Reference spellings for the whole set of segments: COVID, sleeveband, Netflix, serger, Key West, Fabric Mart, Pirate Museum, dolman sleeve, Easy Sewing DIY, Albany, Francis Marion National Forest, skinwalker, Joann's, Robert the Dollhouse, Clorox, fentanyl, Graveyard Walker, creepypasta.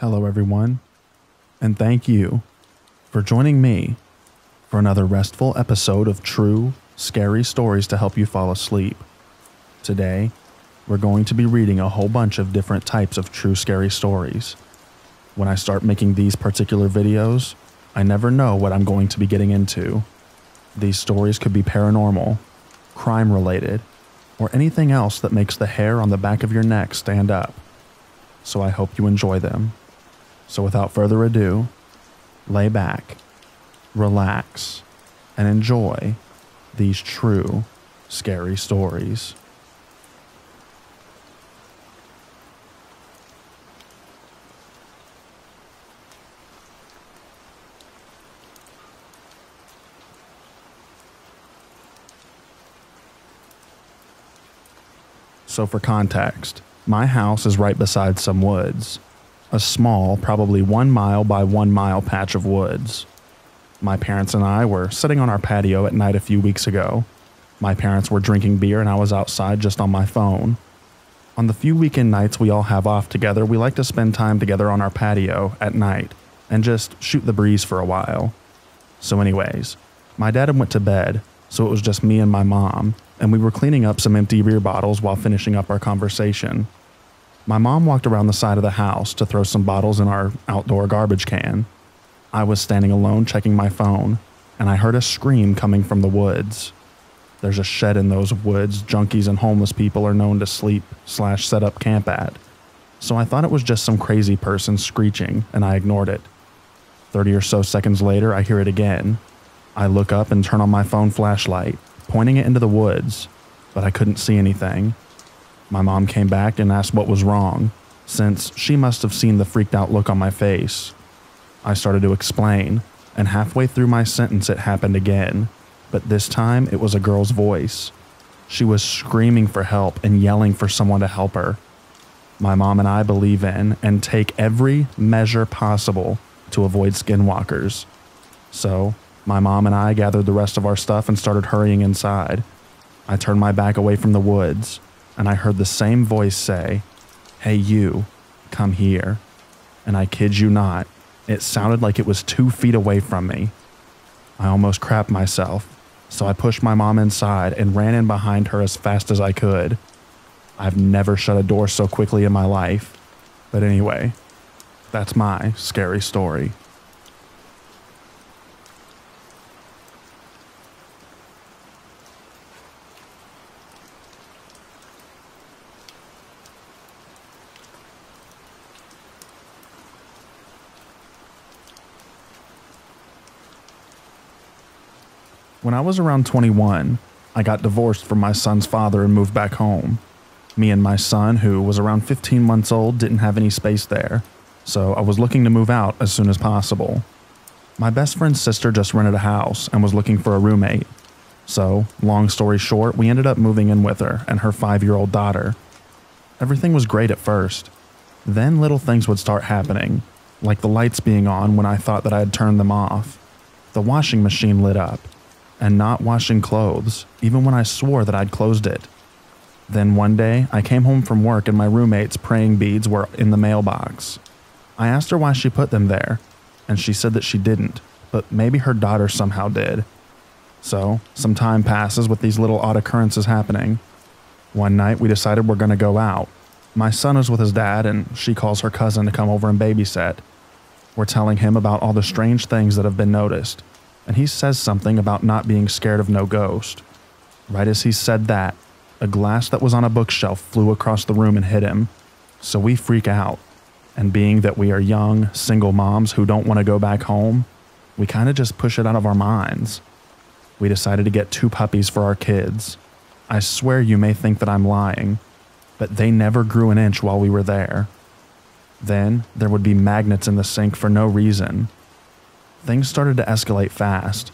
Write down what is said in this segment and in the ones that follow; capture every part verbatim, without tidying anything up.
Hello everyone, and thank you for joining me for another restful episode of True Scary Stories to help you fall asleep. Today, we're going to be reading a whole bunch of different types of true scary stories. When I start making these particular videos, I never know what I'm going to be getting into. These stories could be paranormal, crime-related, or anything else that makes the hair on the back of your neck stand up. So I hope you enjoy them. So without further ado, lay back, relax, and enjoy these true scary stories. So for context, my house is right beside some woods, a small, probably one mile by one mile patch of woods. My parents and I were sitting on our patio at night a few weeks ago. My parents were drinking beer and I was outside just on my phone. On the few weekend nights we all have off together, we like to spend time together on our patio at night and just shoot the breeze for a while. So anyways, my dad went to bed, so it was just me and my mom, and we were cleaning up some empty beer bottles while finishing up our conversation. My mom walked around the side of the house to throw some bottles in our outdoor garbage can. I was standing alone checking my phone, and I heard a scream coming from the woods. There's a shed in those woods junkies and homeless people are known to sleep slash set up camp at, so I thought it was just some crazy person screeching, and I ignored it. thirty or so seconds later, I hear it again. I look up and turn on my phone flashlight, pointing it into the woods, but I couldn't see anything. My mom came back and asked what was wrong, since she must have seen the freaked out look on my face. I started to explain, and halfway through my sentence it happened again, but this time it was a girl's voice. She was screaming for help and yelling for someone to help her. My mom and I believe in and take every measure possible to avoid skinwalkers. So my mom and I gathered the rest of our stuff and started hurrying inside. I turned my back away from the woods, and I heard the same voice say, "Hey you, come here." And I kid you not, it sounded like it was two feet away from me. I almost crapped myself, so I pushed my mom inside and ran in behind her as fast as I could. I've never shut a door so quickly in my life. But anyway, that's my scary story. When I was around twenty-one, I got divorced from my son's father and moved back home. Me and my son, who was around fifteen months old, didn't have any space there, so I was looking to move out as soon as possible. My best friend's sister just rented a house and was looking for a roommate. So, long story short, we ended up moving in with her and her five-year-old daughter. Everything was great at first. Then little things would start happening, like the lights being on when I thought that I had turned them off. The washing machine lit up, and not washing clothes, even when I swore that I'd closed it. Then one day, I came home from work and my roommate's praying beads were in the mailbox. I asked her why she put them there, and she said that she didn't, but maybe her daughter somehow did. So, some time passes with these little odd occurrences happening. One night, we decided we're gonna go out. My son is with his dad, and she calls her cousin to come over and babysit. We're telling him about all the strange things that have been noticed, and he says something about not being scared of no ghost. Right as he said that, a glass that was on a bookshelf flew across the room and hit him, so we freak out, and being that we are young, single moms who don't want to go back home, we kind of just push it out of our minds. We decided to get two puppies for our kids. I swear you may think that I'm lying, but they never grew an inch while we were there. Then, there would be magnets in the sink for no reason. Things started to escalate fast.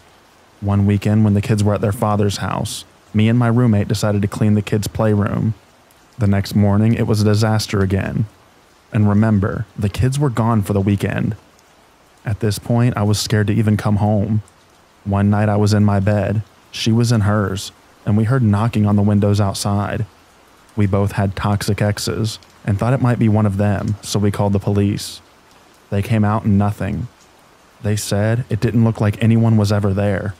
One weekend when the kids were at their father's house, me and my roommate decided to clean the kids' playroom. The next morning, it was a disaster again. And remember, the kids were gone for the weekend. At this point, I was scared to even come home. One night I was in my bed, she was in hers, and we heard knocking on the windows outside. We both had toxic exes and thought it might be one of them, so we called the police. They came out and nothing. They said it didn't look like anyone was ever there.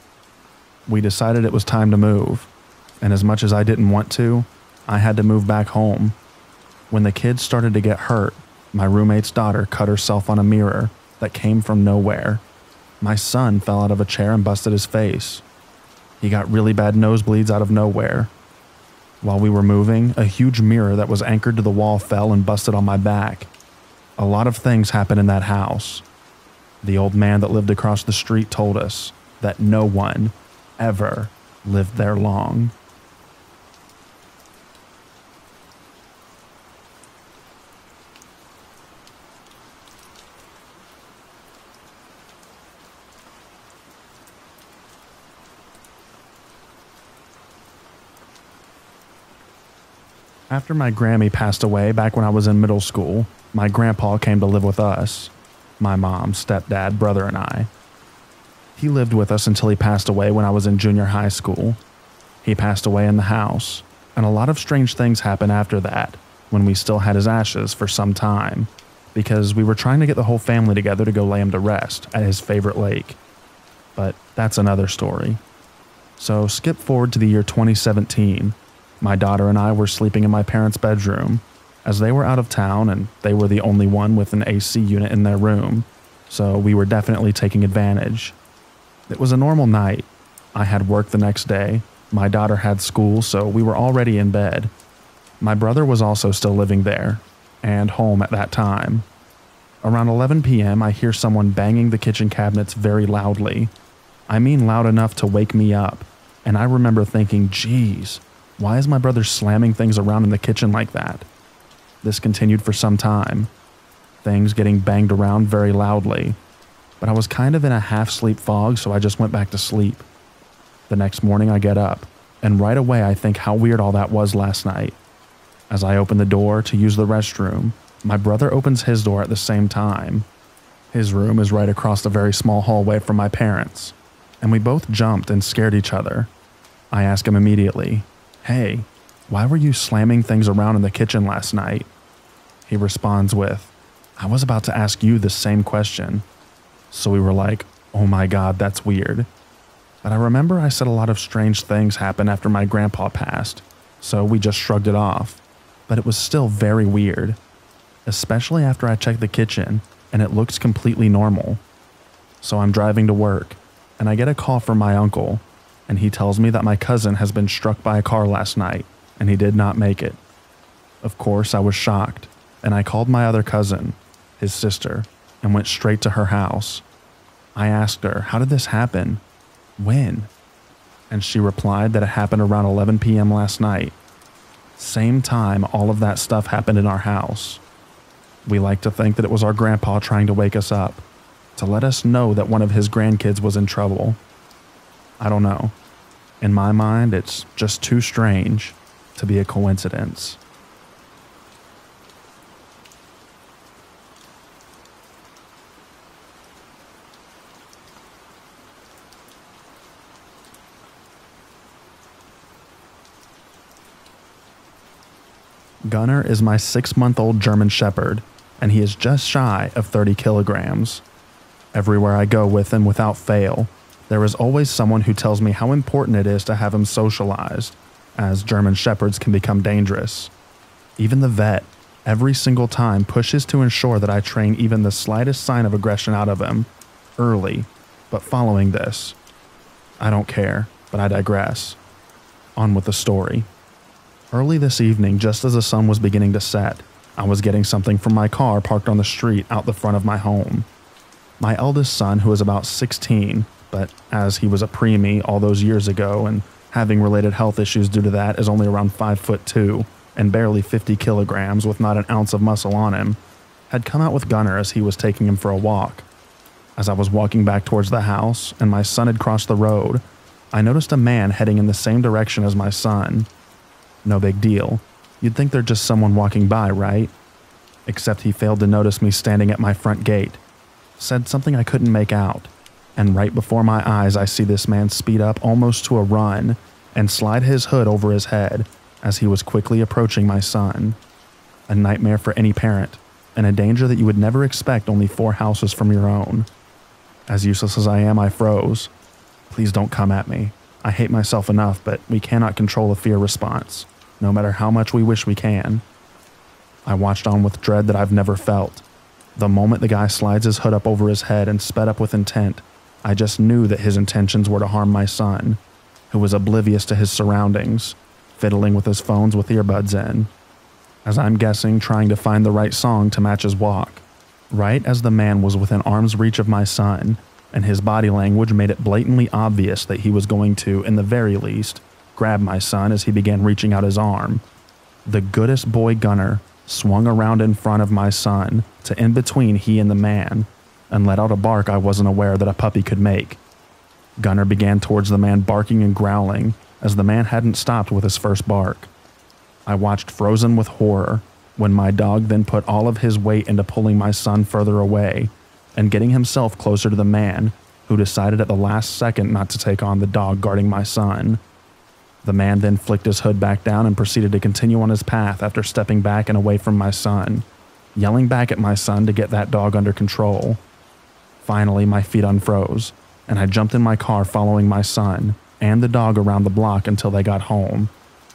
We decided it was time to move, and as much as I didn't want to, I had to move back home. When the kids started to get hurt, my roommate's daughter cut herself on a mirror that came from nowhere. My son fell out of a chair and busted his face. He got really bad nosebleeds out of nowhere. While we were moving, a huge mirror that was anchored to the wall fell and busted on my back. A lot of things happened in that house. The old man that lived across the street told us that no one ever lived there long. After my Grammy passed away back when I was in middle school, my grandpa came to live with us. My mom, stepdad, brother, and I. He lived with us until he passed away when I was in junior high school. He passed away in the house, and a lot of strange things happened after that, when we still had his ashes for some time, because we were trying to get the whole family together to go lay him to rest at his favorite lake. But that's another story. So skip forward to the year twenty seventeen. My daughter and I were sleeping in my parents' bedroom, as they were out of town and they were the only one with an A C unit in their room, so we were definitely taking advantage. It was a normal night. I had work the next day, my daughter had school, so we were already in bed. My brother was also still living there, and home at that time. Around eleven p m I hear someone banging the kitchen cabinets very loudly. I mean loud enough to wake me up, and I remember thinking, geez, why is my brother slamming things around in the kitchen like that? This continued for some time, things getting banged around very loudly, but I was kind of in a half-sleep fog, so I just went back to sleep. The next morning I get up, and right away I think how weird all that was last night. As I open the door to use the restroom, my brother opens his door at the same time. His room is right across the very small hallway from my parents, and we both jumped and scared each other. I ask him immediately, "Hey, why were you slamming things around in the kitchen last night?" He responds with, "I was about to ask you the same question." So we were like, oh my God, that's weird. But I remember I said a lot of strange things happened after my grandpa passed, so we just shrugged it off. But it was still very weird, especially after I checked the kitchen and it looks completely normal. So I'm driving to work and I get a call from my uncle, and he tells me that my cousin has been struck by a car last night and he did not make it. Of course, I was shocked, and I called my other cousin, his sister, and went straight to her house. I asked her, "How did this happen? When?" And she replied that it happened around eleven p m last night. Same time all of that stuff happened in our house. We like to think that it was our grandpa trying to wake us up, to let us know that one of his grandkids was in trouble. I don't know. In my mind, it's just too strange to be a coincidence. Gunnar is my six-month-old German Shepherd, and he is just shy of thirty kilograms. Everywhere I go with him without fail, there is always someone who tells me how important it is to have him socialized, as German Shepherds can become dangerous. Even the vet, every single time, pushes to ensure that I train even the slightest sign of aggression out of him, early, but following this. I don't care, but I digress. On with the story. Early this evening, just as the sun was beginning to set, I was getting something from my car parked on the street out the front of my home. My eldest son, who is about sixteen, but as he was a preemie all those years ago and having related health issues due to that, is only around five foot two and barely fifty kilograms with not an ounce of muscle on him, had come out with Gunnar as he was taking him for a walk. As I was walking back towards the house and my son had crossed the road, I noticed a man heading in the same direction as my son. No big deal. You'd think they're just someone walking by, right? Except he failed to notice me standing at my front gate, said something I couldn't make out, and right before my eyes I see this man speed up almost to a run and slide his hood over his head as he was quickly approaching my son. A nightmare for any parent, and a danger that you would never expect only four houses from your own. As useless as I am, I froze. Please don't come at me. I hate myself enough, but we cannot control a fear response, no matter how much we wish we can. I watched on with dread that I've never felt. The moment the guy slides his hood up over his head and sped up with intent, I just knew that his intentions were to harm my son, who was oblivious to his surroundings, fiddling with his phones with earbuds in. As I'm guessing, trying to find the right song to match his walk. Right as the man was within arm's reach of my son, and his body language made it blatantly obvious that he was going to, in the very least, grab my son as he began reaching out his arm, the goodest boy gunner swung around in front of my son to in between he and the man, and let out a bark I wasn't aware that a puppy could make. Gunner began towards the man, barking and growling, as the man hadn't stopped with his first bark. I watched frozen with horror, when my dog then put all of his weight into pulling my son further away, and getting himself closer to the man, who decided at the last second not to take on the dog guarding my son. The man then flicked his hood back down and proceeded to continue on his path after stepping back and away from my son, yelling back at my son to get that dog under control. Finally, my feet unfroze, and I jumped in my car following my son and the dog around the block until they got home,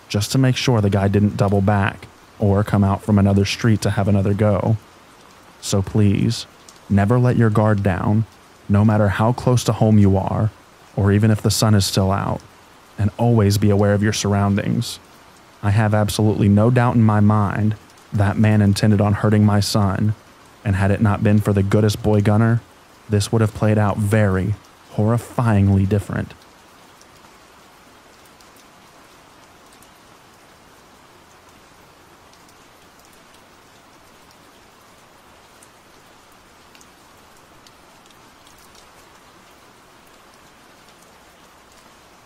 just to make sure the guy didn't double back or come out from another street to have another go. So please, never let your guard down, no matter how close to home you are, or even if the sun is still out, and always be aware of your surroundings. I have absolutely no doubt in my mind that man intended on hurting my son, and had it not been for the goodest boy gunner, this would have played out very, horrifyingly different.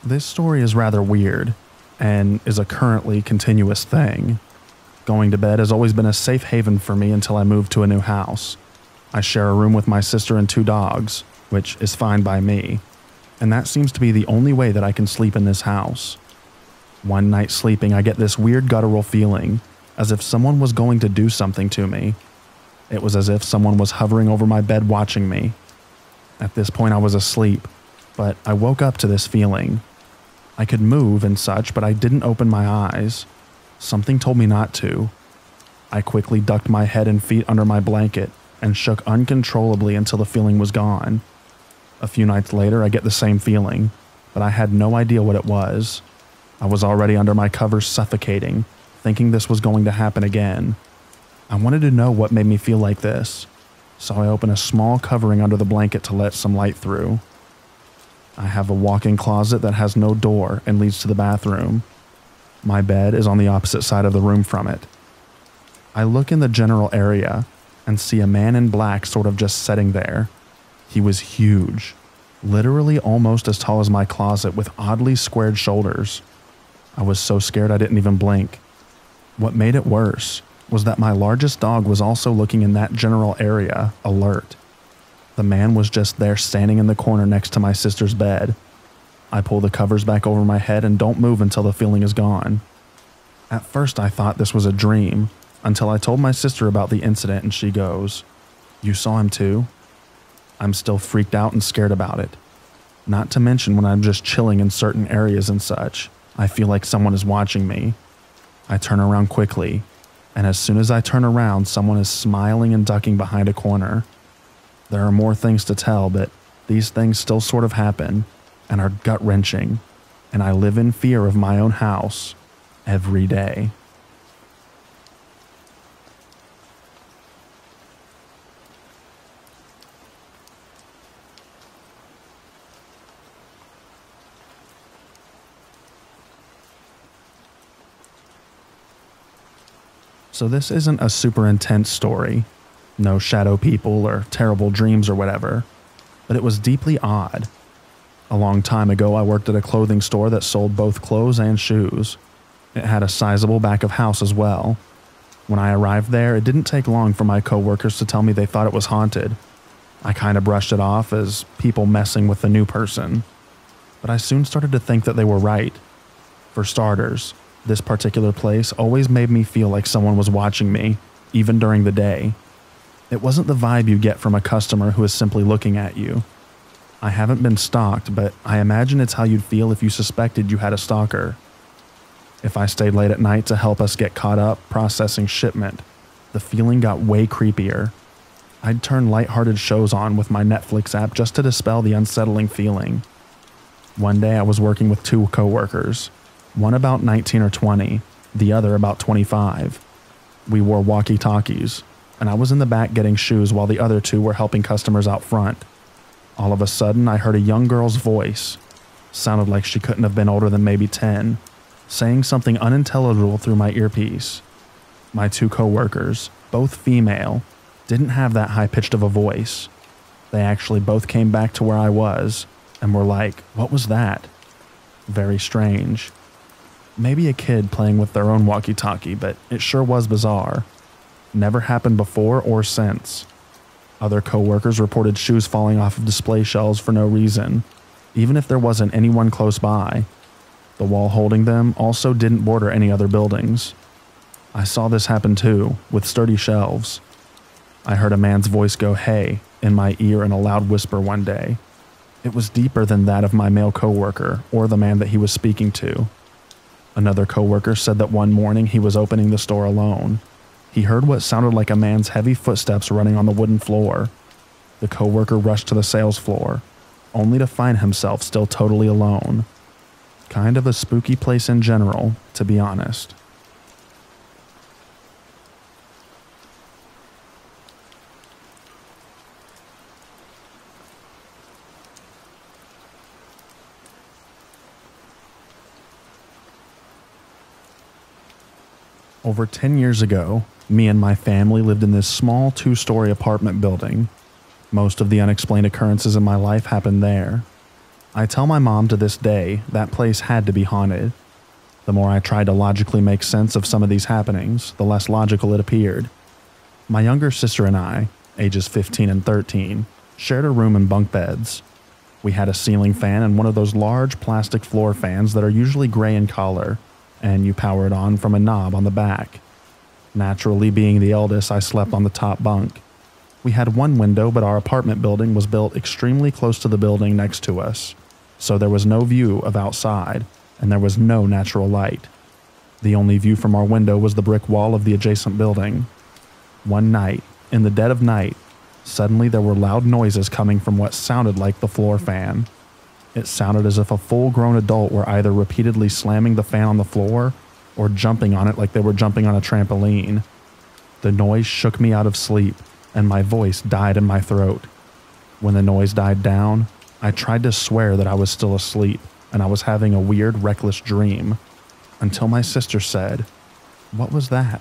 This story is rather weird, and is a currently continuous thing. Going to bed has always been a safe haven for me until I moved to a new house. I share a room with my sister and two dogs, which is fine by me, and that seems to be the only way that I can sleep in this house. One night sleeping, I get this weird guttural feeling, as if someone was going to do something to me. It was as if someone was hovering over my bed watching me. At this point, I was asleep, but I woke up to this feeling. I could move and such, but I didn't open my eyes. Something told me not to. I quickly ducked my head and feet under my blanket and shook uncontrollably until the feeling was gone. A few nights later, I get the same feeling, but I had no idea what it was. I was already under my covers suffocating, thinking this was going to happen again. I wanted to know what made me feel like this, so I opened a small covering under the blanket to let some light through. I have a walk-in closet that has no door and leads to the bathroom. My bed is on the opposite side of the room from it. I look in the general area and see a man in black sort of just sitting there. He was huge, literally almost as tall as my closet, with oddly squared shoulders. I was so scared I didn't even blink. What made it worse was that my largest dog was also looking in that general area, alert. The man was just there standing in the corner next to my sister's bed. I pull the covers back over my head and don't move until the feeling is gone. At first I thought this was a dream, until I told my sister about the incident and she goes, "You saw him too?" I'm still freaked out and scared about it. Not to mention when I'm just chilling in certain areas and such, I feel like someone is watching me. I turn around quickly, and as soon as I turn around, someone is smiling and ducking behind a corner. There are more things to tell, but these things still sort of happen and are gut-wrenching, and I live in fear of my own house every day. So this isn't a super intense story. No shadow people or terrible dreams or whatever, but it was deeply odd. A long time ago, I worked at a clothing store that sold both clothes and shoes. It had a sizable back of house as well. When I arrived there, it didn't take long for my coworkers to tell me they thought it was haunted. I kind of brushed it off as people messing with the new person, but I soon started to think that they were right. For starters, this particular place always made me feel like someone was watching me, even during the day. It wasn't the vibe you get from a customer who is simply looking at you. I haven't been stalked, but I imagine it's how you'd feel if you suspected you had a stalker. If I stayed late at night to help us get caught up processing shipment, the feeling got way creepier. I'd turn lighthearted shows on with my Netflix app just to dispel the unsettling feeling. One day I was working with two coworkers, one about nineteen or twenty, the other about twenty-five. We wore walkie-talkies, and I was in the back getting shoes while the other two were helping customers out front. All of a sudden, I heard a young girl's voice, sounded like she couldn't have been older than maybe ten, saying something unintelligible through my earpiece. My two coworkers, both female, didn't have that high-pitched of a voice. They actually both came back to where I was and were like, "What was that?" Very strange. Maybe a kid playing with their own walkie-talkie, but it sure was bizarre. Never happened before or since. Other coworkers reported shoes falling off of display shelves for no reason, even if there wasn't anyone close by. The wall holding them also didn't border any other buildings. I saw this happen too, with sturdy shelves. I heard a man's voice go "hey" in my ear in a loud whisper one day. It was deeper than that of my male coworker or the man that he was speaking to. Another coworker said that one morning he was opening the store alone. He heard what sounded like a man's heavy footsteps running on the wooden floor. The coworker rushed to the sales floor, only to find himself still totally alone. Kind of a spooky place in general, to be honest. Over ten years ago, me and my family lived in this small two-story apartment building. Most of the unexplained occurrences in my life happened there. I tell my mom to this day that place had to be haunted. The more I tried to logically make sense of some of these happenings, the less logical it appeared. My younger sister and I, ages fifteen and thirteen, shared a room and bunk beds. We had a ceiling fan and one of those large plastic floor fans that are usually gray in color, and you power it on from a knob on the back. Naturally, being the eldest, I slept on the top bunk. We had one window, but our apartment building was built extremely close to the building next to us, so there was no view of outside, and there was no natural light. The only view from our window was the brick wall of the adjacent building. One night, in the dead of night, suddenly there were loud noises coming from what sounded like the floor fan. It sounded as if a full-grown adult were either repeatedly slamming the fan on the floor or jumping on it like they were jumping on a trampoline. The noise shook me out of sleep, and my voice died in my throat. When the noise died down, I tried to swear that I was still asleep and I was having a weird, reckless dream, until my sister said, "What was that?"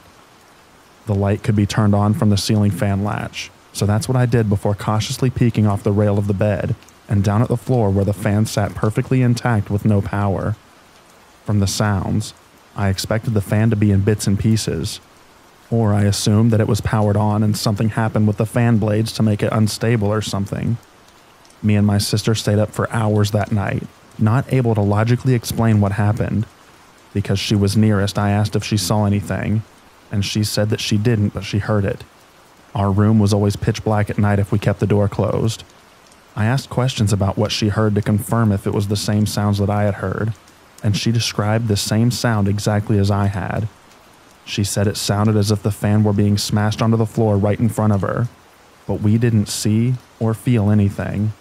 The light could be turned on from the ceiling fan latch, so that's what I did before cautiously peeking off the rail of the bed and down at the floor where the fan sat perfectly intact with no power. From the sounds, I expected the fan to be in bits and pieces, or I assumed that it was powered on and something happened with the fan blades to make it unstable or something. Me and my sister stayed up for hours that night, not able to logically explain what happened. Because she was nearest, I asked if she saw anything, and she said that she didn't, but she heard it. Our room was always pitch black at night if we kept the door closed. I asked questions about what she heard to confirm if it was the same sounds that I had heard, and she described the same sound exactly as I had. She said it sounded as if the fan were being smashed onto the floor right in front of her, but we didn't see or feel anything.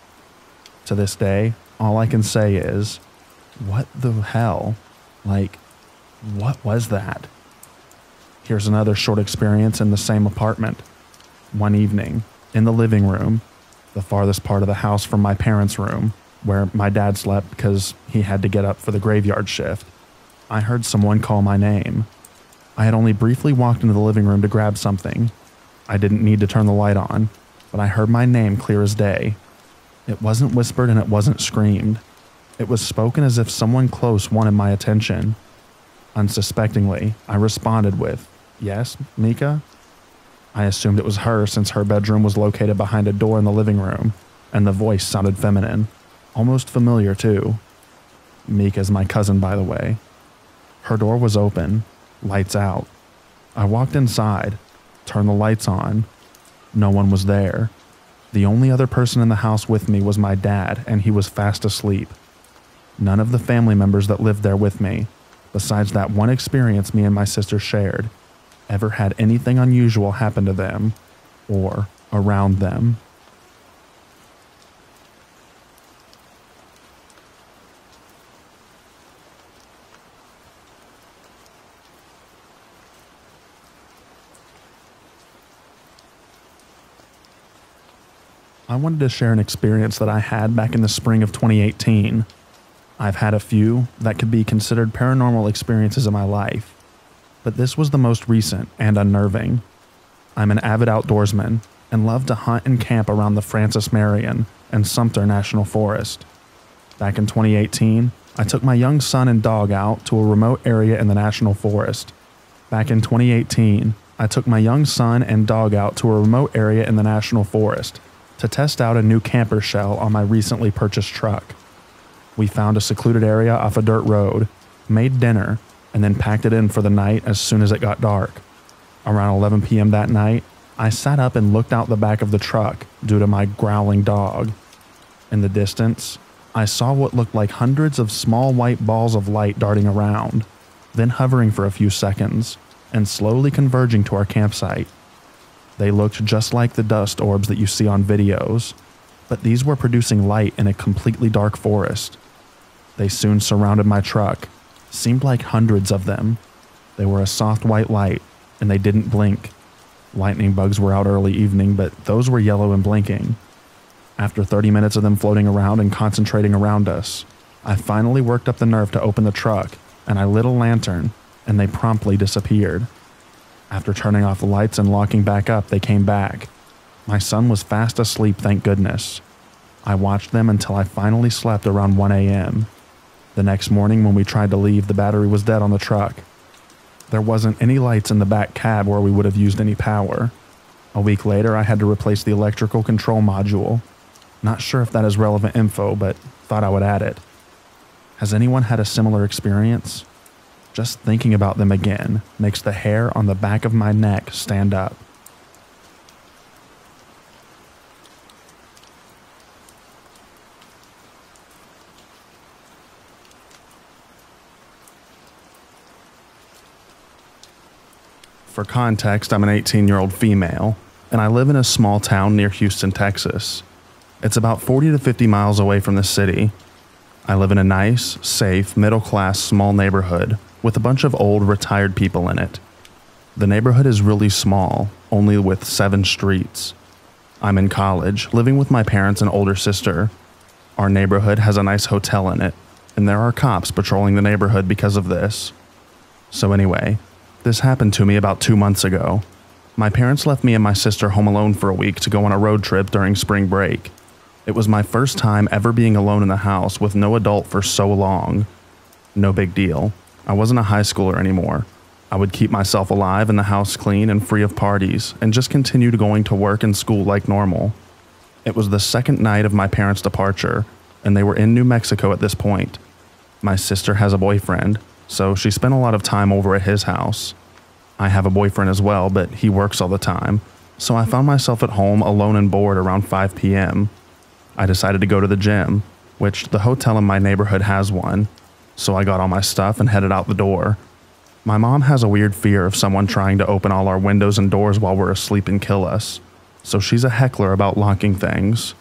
To this day, all I can say is, what the hell? Like, what was that? Here's another short experience in the same apartment. One evening, in the living room, the farthest part of the house from my parents' room, where my dad slept because he had to get up for the graveyard shift, I heard someone call my name. I had only briefly walked into the living room to grab something. I didn't need to turn the light on, but I heard my name clear as day. It wasn't whispered and it wasn't screamed. It was spoken as if someone close wanted my attention. Unsuspectingly, I responded with, "Yes, Mika?" I assumed it was her since her bedroom was located behind a door in the living room, and the voice sounded feminine. Almost familiar, too. Mika's my cousin, by the way. Her door was open, lights out. I walked inside, turned the lights on. No one was there. The only other person in the house with me was my dad, and he was fast asleep. None of the family members that lived there with me, besides that one experience me and my sister shared, ever had anything unusual happen to them or around them. I wanted to share an experience that I had back in the spring of twenty eighteen. I've had a few that could be considered paranormal experiences in my life, but this was the most recent and unnerving. I'm an avid outdoorsman and love to hunt and camp around the Francis Marion and Sumter National Forest. Back in twenty eighteen, I took my young son and dog out to a remote area in the National Forest. Back in twenty eighteen, I took my young son and dog out to a remote area in the National Forest to test out a new camper shell on my recently purchased truck. We found a secluded area off a dirt road, made dinner, and then packed it in for the night as soon as it got dark. Around eleven p m that night, I sat up and looked out the back of the truck due to my growling dog. In the distance, I saw what looked like hundreds of small white balls of light darting around, then hovering for a few seconds, and slowly converging to our campsite. They looked just like the dust orbs that you see on videos, but these were producing light in a completely dark forest. They soon surrounded my truck. Seemed like hundreds of them. They were a soft white light, and they didn't blink. Lightning bugs were out early evening, but those were yellow and blinking. After thirty minutes of them floating around and concentrating around us, I finally worked up the nerve to open the truck, and I lit a lantern, and they promptly disappeared. After turning off the lights and locking back up, they came back. My son was fast asleep, thank goodness. I watched them until I finally slept around one a m The next morning when we tried to leave, the battery was dead on the truck. There wasn't any lights in the back cab where we would have used any power. A week later, I had to replace the electrical control module. Not sure if that is relevant info, but thought I would add it. Has anyone had a similar experience? Just thinking about them again makes the hair on the back of my neck stand up. For context, I'm an eighteen-year-old female, and I live in a small town near Houston, Texas. It's about forty to fifty miles away from the city. I live in a nice, safe, middle-class, small neighborhood with a bunch of old, retired people in it. The neighborhood is really small, only with seven streets. I'm in college, living with my parents and older sister. Our neighborhood has a nice hotel in it, and there are cops patrolling the neighborhood because of this. So anyway, this happened to me about two months ago. My parents left me and my sister home alone for a week to go on a road trip during spring break. It was my first time ever being alone in the house with no adult for so long. No big deal. I wasn't a high schooler anymore. I would keep myself alive and the house clean and free of parties and just continued going to work and school like normal. It was the second night of my parents' departure, and they were in New Mexico at this point. My sister has a boyfriend, so she spent a lot of time over at his house. I have a boyfriend as well, but he works all the time, so I found myself at home alone and bored around five p m I decided to go to the gym, which the hotel in my neighborhood has one, so I got all my stuff and headed out the door. My mom has a weird fear of someone trying to open all our windows and doors while we're asleep and kill us, so she's a heckler about locking things.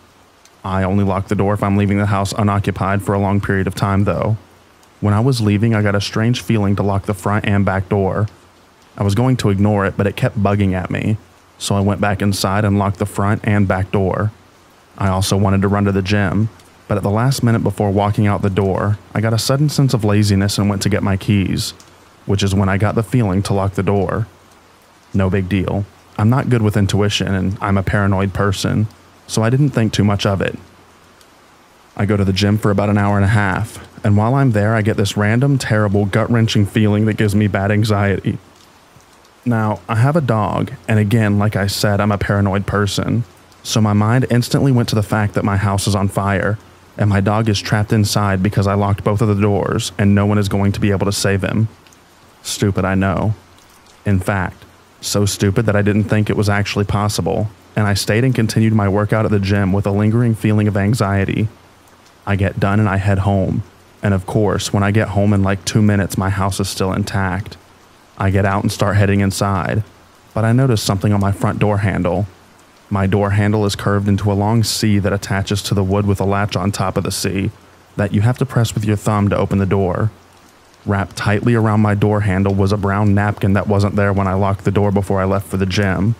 I only lock the door if I'm leaving the house unoccupied for a long period of time, though. When I was leaving, I got a strange feeling to lock the front and back door. I was going to ignore it, but it kept bugging at me, so I went back inside and locked the front and back door. I also wanted to run to the gym, but at the last minute before walking out the door, I got a sudden sense of laziness and went to get my keys, which is when I got the feeling to lock the door. No big deal. I'm not good with intuition, and I'm a paranoid person, so I didn't think too much of it. I go to the gym for about an hour and a half, and while I'm there, I get this random, terrible, gut-wrenching feeling that gives me bad anxiety. Now, I have a dog, and again, like I said, I'm a paranoid person, so my mind instantly went to the fact that my house is on fire, and my dog is trapped inside because I locked both of the doors, and no one is going to be able to save him. Stupid, I know. In fact, so stupid that I didn't think it was actually possible, and I stayed and continued my workout at the gym with a lingering feeling of anxiety. I get done and I head home, and of course, when I get home in like two minutes, my house is still intact. I get out and start heading inside, but I notice something on my front door handle. My door handle is curved into a long C that attaches to the wood with a latch on top of the C that you have to press with your thumb to open the door. Wrapped tightly around my door handle was a brown napkin that wasn't there when I locked the door before I left for the gym.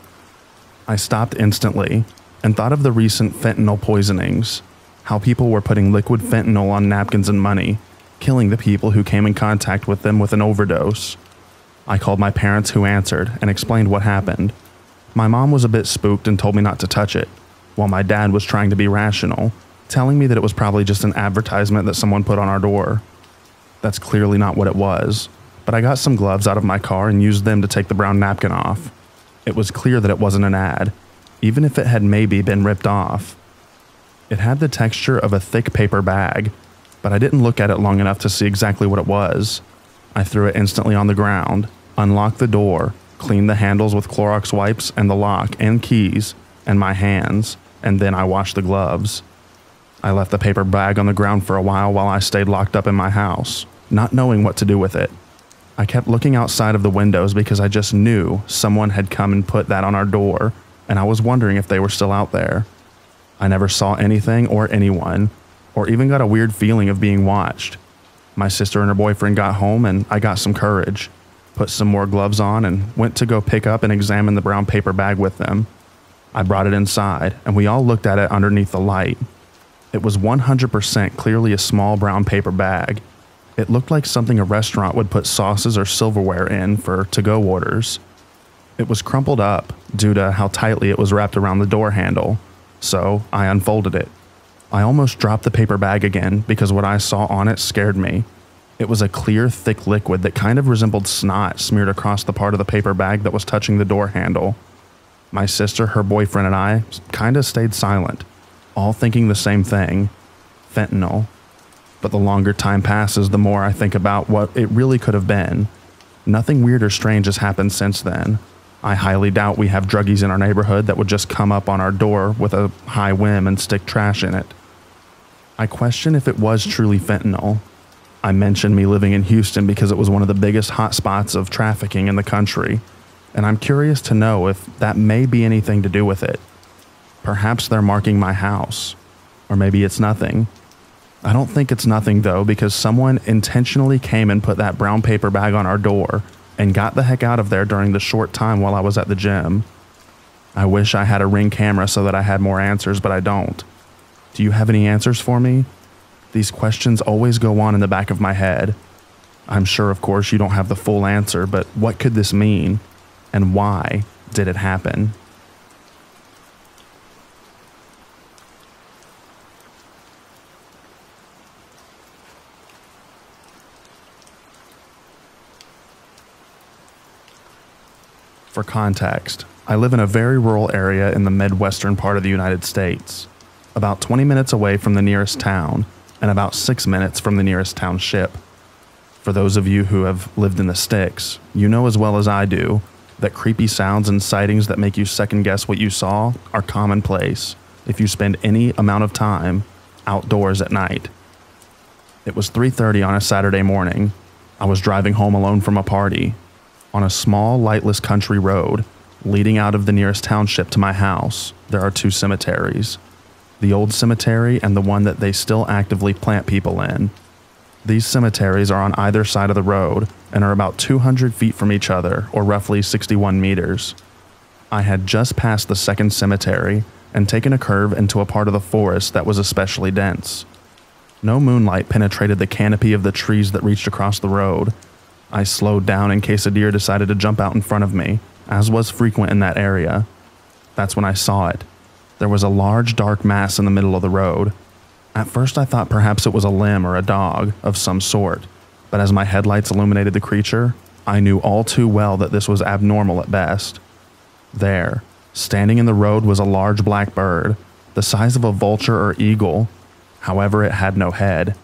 I stopped instantly and thought of the recent fentanyl poisonings, how people were putting liquid fentanyl on napkins and money, killing the people who came in contact with them with an overdose. I called my parents, who answered and explained what happened. My mom was a bit spooked and told me not to touch it, while my dad was trying to be rational, telling me that it was probably just an advertisement that someone put on our door. That's clearly not what it was, but I got some gloves out of my car and used them to take the brown napkin off. It was clear that it wasn't an ad, even if it had maybe been ripped off. It had the texture of a thick paper bag, but I didn't look at it long enough to see exactly what it was. I threw it instantly on the ground, unlocked the door, cleaned the handles with Clorox wipes and the lock and keys and my hands, and then I washed the gloves. I left the paper bag on the ground for a while while I stayed locked up in my house, not knowing what to do with it. I kept looking outside of the windows because I just knew someone had come and put that on our door, and I was wondering if they were still out there. I never saw anything or anyone, or even got a weird feeling of being watched. My sister and her boyfriend got home, and I got some courage, put some more gloves on, and went to go pick up and examine the brown paper bag with them. I brought it inside, and we all looked at it underneath the light. It was one hundred percent clearly a small brown paper bag. It looked like something a restaurant would put sauces or silverware in for to-go orders. It was crumpled up due to how tightly it was wrapped around the door handle, so I unfolded it. I almost dropped the paper bag again because what I saw on it scared me. It was a clear, thick liquid that kind of resembled snot smeared across the part of the paper bag that was touching the door handle. My sister, her boyfriend, and I kind of stayed silent, all thinking the same thing: fentanyl. But the longer time passes, the more I think about what it really could have been. Nothing weird or strange has happened since then. I highly doubt we have druggies in our neighborhood that would just come up on our door with a high whim and stick trash in it. I question if it was truly fentanyl. I mentioned me living in Houston because it was one of the biggest hotspots of trafficking in the country, and I'm curious to know if that may be anything to do with it. Perhaps they're marking my house, or maybe it's nothing. I don't think it's nothing though, because someone intentionally came and put that brown paper bag on our door and got the heck out of there during the short time while I was at the gym. I wish I had a Ring camera so that I had more answers, but I don't. Do you have any answers for me? These questions always go on in the back of my head. I'm sure, of course, you don't have the full answer, but what could this mean? And why did it happen? For context, I live in a very rural area in the midwestern part of the United States, about twenty minutes away from the nearest town and about six minutes from the nearest township. For those of you who have lived in the sticks, you know as well as I do that creepy sounds and sightings that make you second guess what you saw are commonplace if you spend any amount of time outdoors at night. It was three thirty on a Saturday morning. I was driving home alone from a party on a small, lightless country road leading out of the nearest township to my house. There are two cemeteries, the old cemetery and the one that they still actively plant people in. These cemeteries are on either side of the road and are about two hundred feet from each other, or roughly sixty-one meters. I had just passed the second cemetery and taken a curve into a part of the forest that was especially dense. No moonlight penetrated the canopy of the trees that reached across the road. I slowed down in case a deer decided to jump out in front of me, as was frequent in that area. That's when I saw it. There was a large dark mass in the middle of the road. At first I thought perhaps it was a limb or a dog of some sort, but as my headlights illuminated the creature, I knew all too well that this was abnormal at best. There, standing in the road, was a large black bird, the size of a vulture or eagle. However, it had no head.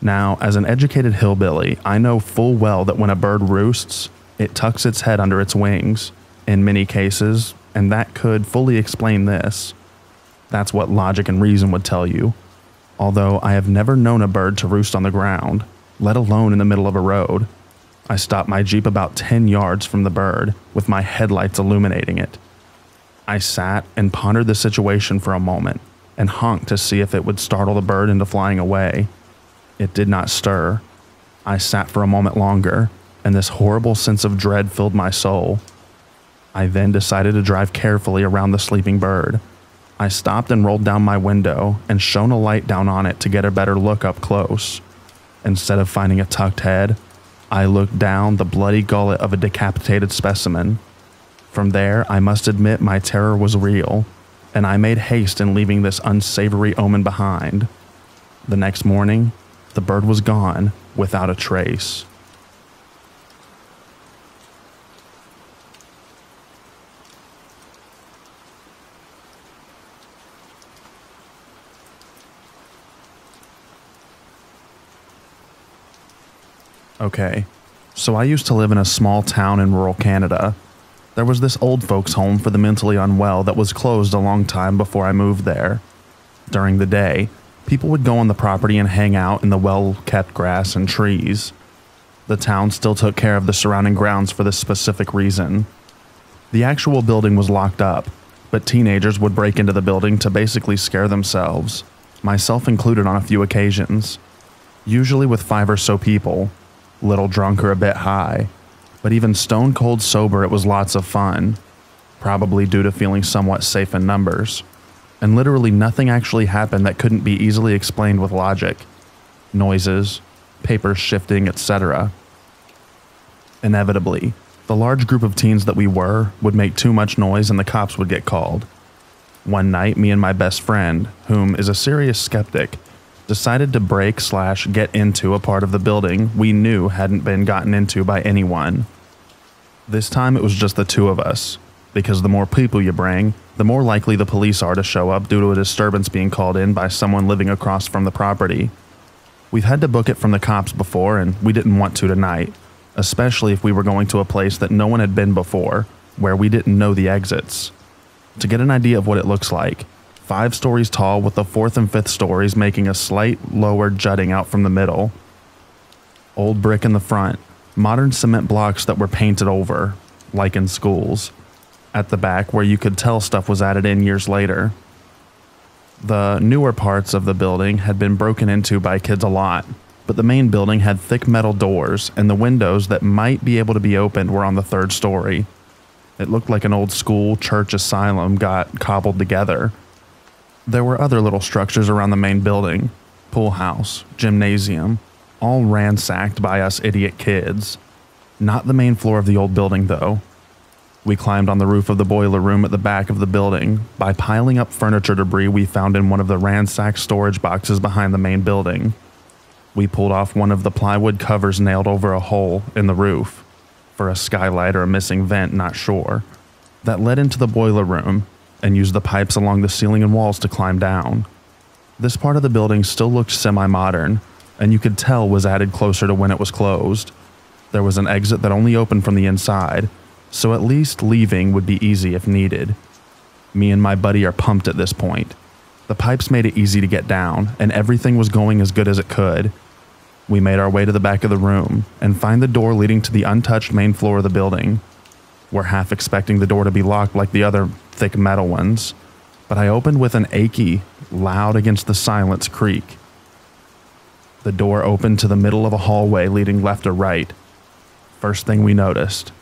Now, as an educated hillbilly, I know full well that when a bird roosts, it tucks its head under its wings, in many cases, and that could fully explain this. That's what logic and reason would tell you. Although I have never known a bird to roost on the ground, let alone in the middle of a road. I stopped my Jeep about ten yards from the bird, with my headlights illuminating it. I sat and pondered the situation for a moment, and honked to see if it would startle the bird into flying away. It did not stir. I sat for a moment longer, and this horrible sense of dread filled my soul. I then decided to drive carefully around the sleeping bird. I stopped and rolled down my window and shone a light down on it to get a better look up close. Instead of finding a tucked head, I looked down the bloody gullet of a decapitated specimen. From there, I must admit my terror was real, and I made haste in leaving this unsavory omen behind. The next morning, the bird was gone without a trace. Okay, so I used to live in a small town in rural Canada. There was this old folks home for the mentally unwell that was closed a long time before I moved there. During the day, people would go on the property and hang out in the well-kept grass and trees. The town still took care of the surrounding grounds for this specific reason. The actual building was locked up, but teenagers would break into the building to basically scare themselves, myself included on a few occasions, usually with five or so people. Little drunk or a bit high, but even stone cold sober it was lots of fun, probably due to feeling somewhat safe in numbers, and literally nothing actually happened that couldn't be easily explained with logic, noises, papers shifting, et cetera. Inevitably, the large group of teens that we were would make too much noise and the cops would get called. One night, me and my best friend, whom is a serious skeptic, decided to break slash get into a part of the building we knew hadn't been gotten into by anyone. This time it was just the two of us, because the more people you bring, the more likely the police are to show up due to a disturbance being called in by someone living across from the property. We've had to book it from the cops before and we didn't want to tonight, especially if we were going to a place that no one had been before, where we didn't know the exits. To get an idea of what it looks like, five stories tall with the fourth and fifth stories making a slight lower jutting out from the middle. Old brick in the front, modern cement blocks that were painted over, like in schools. At the back where you could tell stuff was added in years later. The newer parts of the building had been broken into by kids a lot, but the main building had thick metal doors and the windows that might be able to be opened were on the third story. It looked like an old school church asylum got cobbled together. There were other little structures around the main building, pool house, gymnasium, all ransacked by us idiot kids. Not the main floor of the old building though. We climbed on the roof of the boiler room at the back of the building by piling up furniture debris we found in one of the ransacked storage boxes behind the main building. We pulled off one of the plywood covers nailed over a hole in the roof, for a skylight or a missing vent, not sure, that led into the boiler room, and used the pipes along the ceiling and walls to climb down. This part of the building still looked semi-modern, and you could tell was added closer to when it was closed. There was an exit that only opened from the inside, so at least leaving would be easy if needed. Me and my buddy are pumped at this point. The pipes made it easy to get down, and everything was going as good as it could. We made our way to the back of the room, and find the door leading to the untouched main floor of the building. We're half expecting the door to be locked like the other thick metal ones, but I opened with an achy, loud against the silence creak. The door opened to the middle of a hallway leading left or right. First thing we noticed,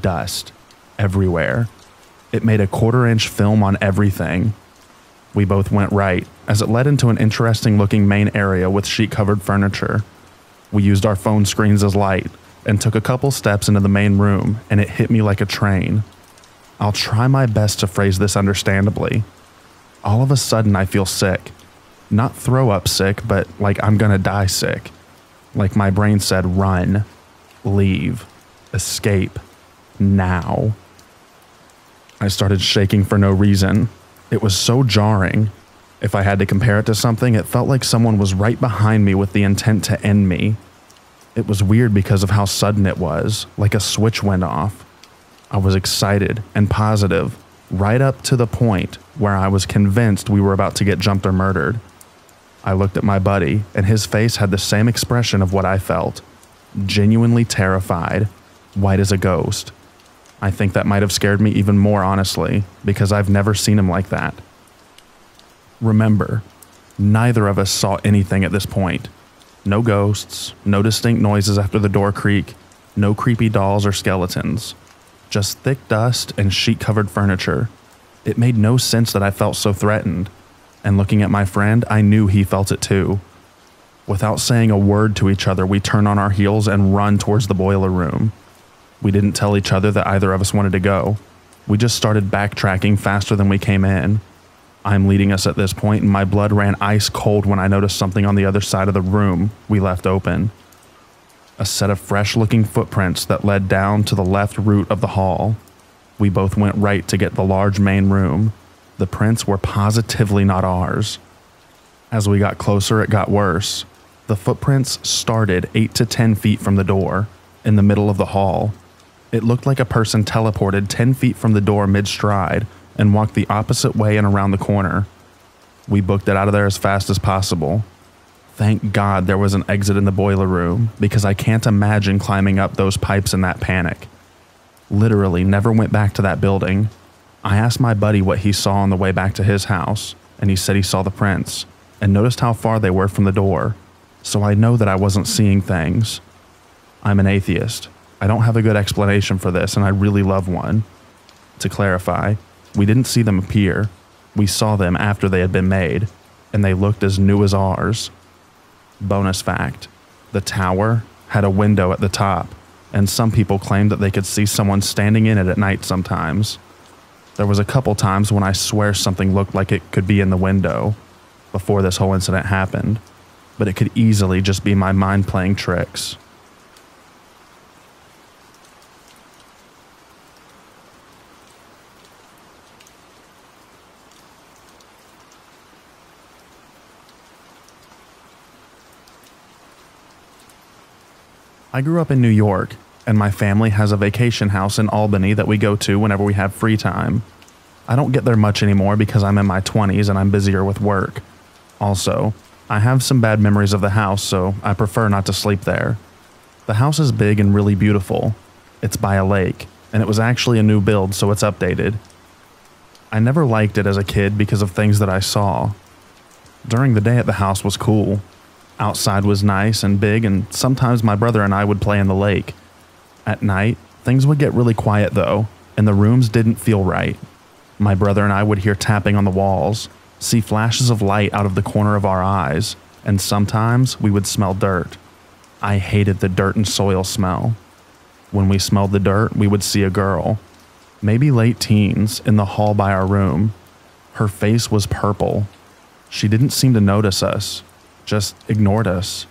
dust everywhere. It made a quarter inch film on everything. We both went right, as it led into an interesting looking main area with sheet covered furniture. We used our phone screens as light and took a couple steps into the main room, and it hit me like a train. I'll try my best to phrase this understandably. All of a sudden I feel sick. Not throw up sick, but like I'm gonna die sick. Like my brain said, run, leave, escape, now. I started shaking for no reason. It was so jarring. If I had to compare it to something, it felt like someone was right behind me with the intent to end me. It was weird because of how sudden it was, like a switch went off. I was excited and positive, right up to the point where I was convinced we were about to get jumped or murdered. I looked at my buddy, and his face had the same expression of what I felt. Genuinely terrified, white as a ghost. I think that might have scared me even more, honestly, because I've never seen him like that. Remember, neither of us saw anything at this point. No ghosts, no distinct noises after the door creak, no creepy dolls or skeletons. Just thick dust and sheet-covered furniture. It made no sense that I felt so threatened. And looking at my friend, I knew he felt it too. Without saying a word to each other, we turn on our heels and run towards the boiler room. We didn't tell each other that either of us wanted to go. We just started backtracking faster than we came in. I'm leading us at this point, and my blood ran ice cold when I noticed something on the other side of the room we left open. A set of fresh-looking footprints that led down to the left root of the hall. We both went right to get the large main room. The prints were positively not ours. As we got closer, it got worse. The footprints started eight to ten feet from the door, in the middle of the hall. It looked like a person teleported ten feet from the door mid-stride and walked the opposite way and around the corner. We booked it out of there as fast as possible. Thank God there was an exit in the boiler room, because I can't imagine climbing up those pipes in that panic. Literally never went back to that building. I asked my buddy what he saw on the way back to his house, and he said he saw the prints, and noticed how far they were from the door, so I know that I wasn't seeing things. I'm an atheist. I don't have a good explanation for this, and I really love one. To clarify, we didn't see them appear. We saw them after they had been made, and they looked as new as ours. Bonus fact, the tower had a window at the top, and some people claimed that they could see someone standing in it at night sometimes. There was a couple times when I swear something looked like it could be in the window before this whole incident happened, but it could easily just be my mind playing tricks. I grew up in New York, and my family has a vacation house in Albany that we go to whenever we have free time. I don't get there much anymore because I'm in my twenties and I'm busier with work. Also, I have some bad memories of the house, so I prefer not to sleep there. The house is big and really beautiful. It's by a lake, and it was actually a new build, so it's updated. I never liked it as a kid because of things that I saw. During the day at the house was cool. Outside was nice and big, and sometimes my brother and I would play in the lake. At night, things would get really quiet though, and the rooms didn't feel right. My brother and I would hear tapping on the walls, see flashes of light out of the corner of our eyes, and sometimes we would smell dirt. I hated the dirt and soil smell. When we smelled the dirt, we would see a girl, maybe late teens, in the hall by our room. Her face was purple. She didn't seem to notice us. Just ignored us,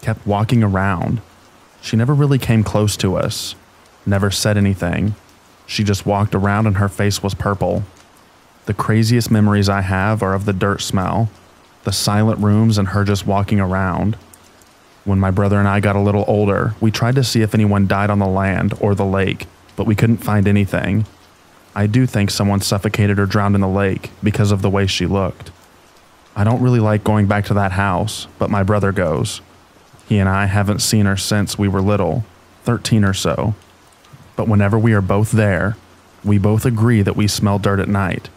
kept walking around. She never really came close to us, never said anything. She just walked around and her face was purple. The craziest memories I have are of the dirt smell, the silent rooms, and her just walking around. When my brother and I got a little older, we tried to see if anyone died on the land or the lake, but we couldn't find anything. I do think someone suffocated or drowned in the lake because of the way she looked. I don't really like going back to that house, but my brother goes. He and I haven't seen her since we were little, thirteen or so. But whenever we are both there, we both agree that we smell dirt at night.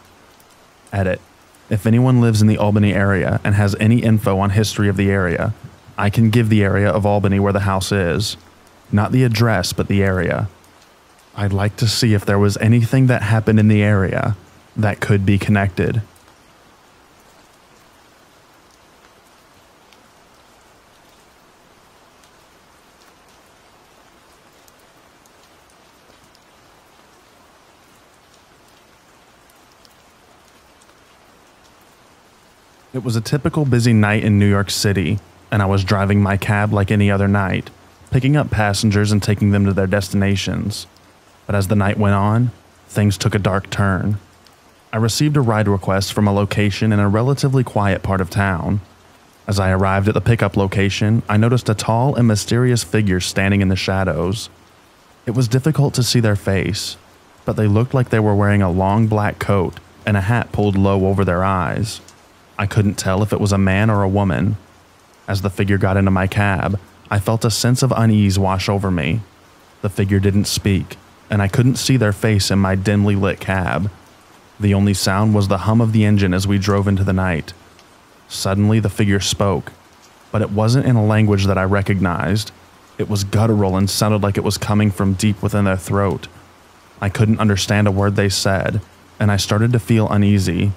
Edit. If anyone lives in the Albany area and has any info on history of the area, I can give the area of Albany where the house is. Not the address, but the area. I'd like to see if there was anything that happened in the area that could be connected. It was a typical busy night in New York City, and I was driving my cab like any other night, picking up passengers and taking them to their destinations. But as the night went on, things took a dark turn. I received a ride request from a location in a relatively quiet part of town. As I arrived at the pickup location, I noticed a tall and mysterious figure standing in the shadows. It was difficult to see their face, but they looked like they were wearing a long black coat and a hat pulled low over their eyes. I couldn't tell if it was a man or a woman. As the figure got into my cab, I felt a sense of unease wash over me. The figure didn't speak, and I couldn't see their face in my dimly lit cab. The only sound was the hum of the engine as we drove into the night. Suddenly, the figure spoke, but it wasn't in a language that I recognized. It was guttural and sounded like it was coming from deep within their throat. I couldn't understand a word they said, and I started to feel uneasy.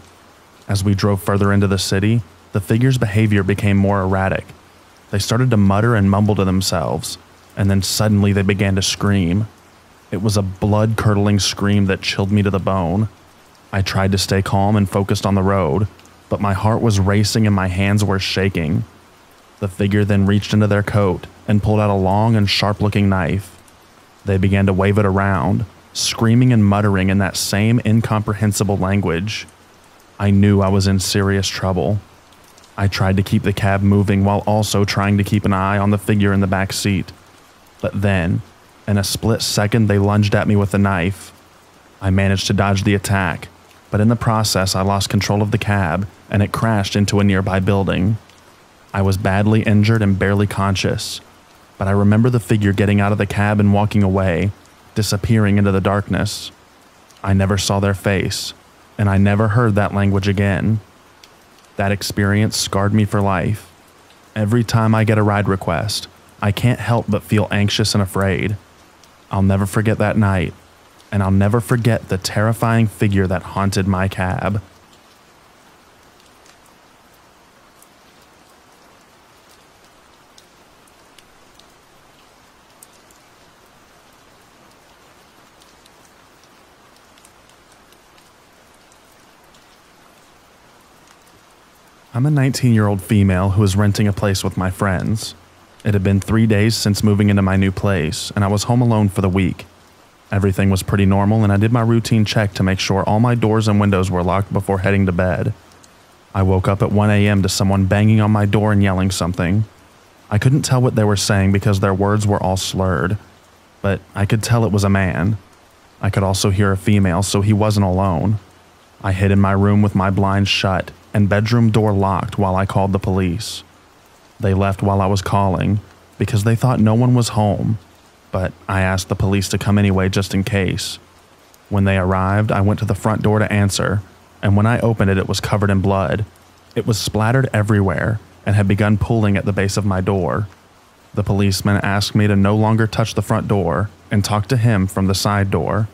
As we drove further into the city, the figure's behavior became more erratic. They started to mutter and mumble to themselves, and then suddenly they began to scream. It was a blood-curdling scream that chilled me to the bone. I tried to stay calm and focused on the road, but my heart was racing and my hands were shaking. The figure then reached into their coat and pulled out a long and sharp-looking knife. They began to wave it around, screaming and muttering in that same incomprehensible language. I knew I was in serious trouble. I tried to keep the cab moving while also trying to keep an eye on the figure in the back seat. But then, in a split second, they lunged at me with a knife. I managed to dodge the attack, but in the process I lost control of the cab and it crashed into a nearby building. I was badly injured and barely conscious, but I remember the figure getting out of the cab and walking away, disappearing into the darkness. I never saw their face, and I never heard that language again. That experience scarred me for life. Every time I get a ride request, I can't help but feel anxious and afraid. I'll never forget that night. And I'll never forget the terrifying figure that haunted my cab. I'm a nineteen-year-old female who was renting a place with my friends. It had been three days since moving into my new place, and I was home alone for the week. Everything was pretty normal, and I did my routine check to make sure all my doors and windows were locked before heading to bed. I woke up at one A M to someone banging on my door and yelling something. I couldn't tell what they were saying because their words were all slurred, but I could tell it was a man. I could also hear a female, so he wasn't alone. I hid in my room with my blinds shut and bedroom door locked while I called the police. They left while I was calling because they thought no one was home. But I asked the police to come anyway just in case. When they arrived, I went to the front door to answer, and when I opened it, it was covered in blood. It was splattered everywhere and had begun pooling at the base of my door. The policeman asked me to no longer touch the front door and talk to him from the side door.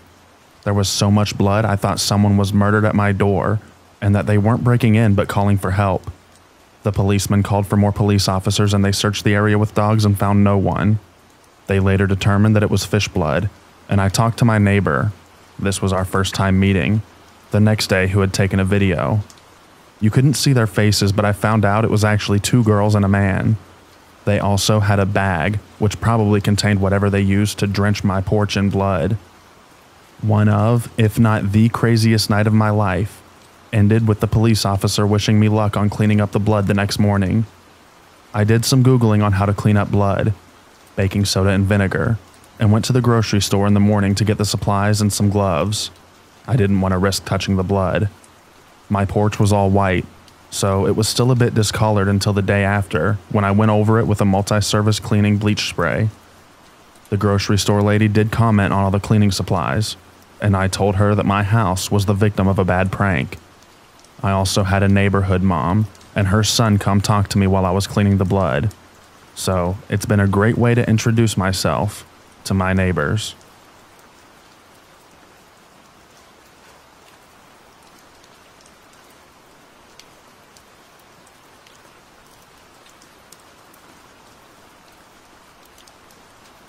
There was so much blood, I thought someone was murdered at my door and that they weren't breaking in but calling for help. The policeman called for more police officers and they searched the area with dogs and found no one. They later determined that it was fish blood, and I talked to my neighbor. This was our first time meeting, the next day, who had taken a video. You couldn't see their faces, but I found out it was actually two girls and a man. They also had a bag, which probably contained whatever they used to drench my porch in blood. One of, if not the craziest night of my life, ended with the police officer wishing me luck on cleaning up the blood the next morning. I did some Googling on how to clean up blood, baking soda and vinegar, and went to the grocery store in the morning to get the supplies and some gloves. I didn't want to risk touching the blood. My porch was all white, so it was still a bit discolored until the day after, when I went over it with a multi-service cleaning bleach spray. The grocery store lady did comment on all the cleaning supplies, and I told her that my house was the victim of a bad prank. I also had a neighborhood mom and her son come talk to me while I was cleaning the blood. So it's been a great way to introduce myself to my neighbors.